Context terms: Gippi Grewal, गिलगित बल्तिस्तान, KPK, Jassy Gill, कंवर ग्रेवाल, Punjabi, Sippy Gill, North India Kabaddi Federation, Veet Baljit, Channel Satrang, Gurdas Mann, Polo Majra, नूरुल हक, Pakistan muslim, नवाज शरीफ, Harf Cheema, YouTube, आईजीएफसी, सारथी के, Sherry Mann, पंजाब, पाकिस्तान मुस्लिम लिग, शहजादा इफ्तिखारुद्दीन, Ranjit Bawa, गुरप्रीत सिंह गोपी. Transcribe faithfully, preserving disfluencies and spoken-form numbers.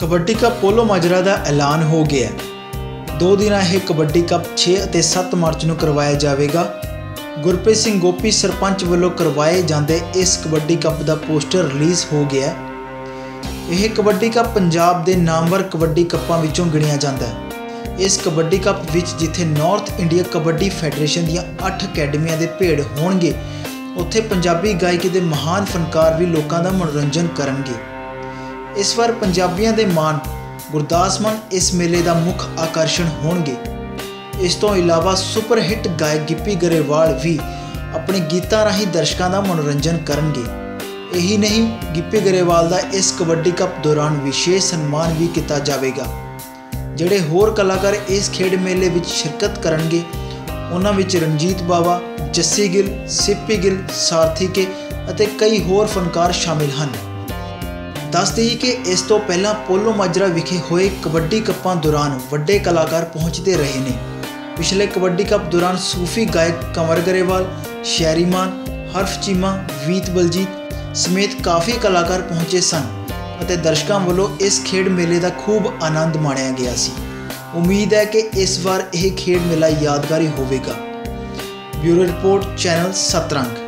Kabaddi cup पोलो माजरा का ऐलान हो गया। दो दिन यह कबड्डी कप छे ते सत्त मार्च को करवाया जाएगा। गुरप्रीत सिंह गोपी सरपंच वालों करवाए जाते इस कबड्डी कप का पोस्टर रिलीज़ हो गया। यह कबड्डी कप पंजाब के नामवर कबड्डी कप्पां विचों गिणिया जाता है। इस कबड्डी कप विच जिथे नॉर्थ इंडिया कबड्डी फैडरेशन दी अठ अकैडमियां दे भेड़ होणगे, उत्थे पंजाबी गायकी के महान फनकार भी लोगों का मनोरंजन करनगे। इस बार पंजाबियों के मान गुरदास मान इस मेले का मुख्य आकर्षण होंगे। इस तो इलावा सुपरहिट गायक गिप्पी ग्रेवाल भी अपने गीतों राही दर्शकों का मनोरंजन करेंगे। यही नहीं, गिप्पी ग्रेवाल का इस कबड्डी कप दौरान विशेष सम्मान भी किया जाएगा। जोड़े होर कलाकार इस खेड मेले में शिरकत करेंगे, उन्होंने रणजीत बावा, जस्सी गिल, सिप्पी गिल, सारथी के अते कई होर फनकार शामिल हैं। दस दईए कि इस तो पहला पोलो माजरा विखे हुए कबड्डी कप्पां दौरान वड्डे कलाकार पहुँचते रहे ने। पिछले कबड्डी कप दौरान सूफी गायक कंवर ग्रेवाल, शैरी मान, हर्फ चीमा, वीत बलजीत समेत काफ़ी कलाकार पहुँचे सन और दर्शकों वालों इस खेड मेले का खूब आनंद माणिया गया सी। उम्मीद है कि इस बार यह खेड मेला यादगारी होगा। ब्यूरो रिपोर्ट, चैनल सतरंग।